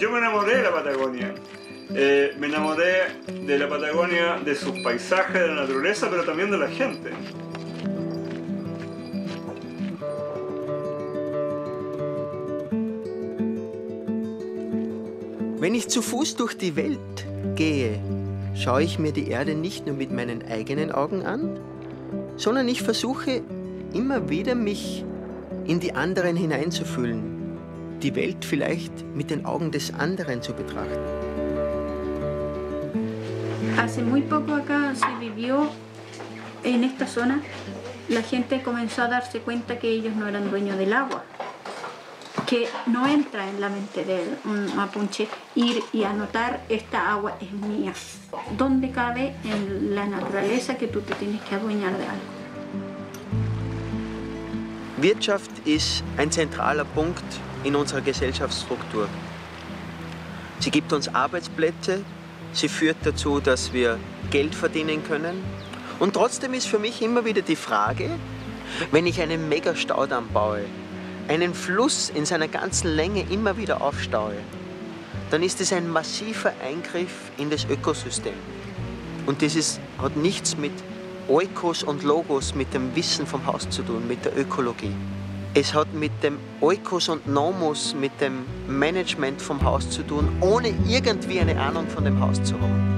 Yo me enamoré de la Patagonia. Me enamoré de la Patagonia, de sus paisajes, de la naturaleza, pero también de la gente. Wenn ich zu Fuß durch die Welt gehe, schaue ich mir die Erde nicht nur mit meinen eigenen Augen an, sondern ich versuche immer wieder, mich in die anderen hineinzufühlen, die Welt vielleicht mit den Augen des anderen zu betrachten. Hace muy poco acá se vivió en esta zona, la gente comenzó a darse cuenta que ellos no eran dueños del agua, que no entra en la mente del mapuche ir y anotar esta agua es mía. ¿Dónde cabe en la naturaleza que tú te tienes que adueñar de algo? Wirtschaft ist ein zentraler Punkt in unserer Gesellschaftsstruktur. Sie gibt uns Arbeitsplätze, sie führt dazu, dass wir Geld verdienen können. Und trotzdem ist für mich immer wieder die Frage, wenn ich einen Mega-Staudamm baue, einen Fluss in seiner ganzen Länge immer wieder aufstaue, dann ist es ein massiver Eingriff in das Ökosystem. Und das hat nichts mit Oikos und Logos, mit dem Wissen vom Haus zu tun, mit der Ökologie. Es hat mit dem Oikos und Nomos, mit dem Management vom Haus zu tun, ohne irgendwie eine Ahnung von dem Haus zu haben.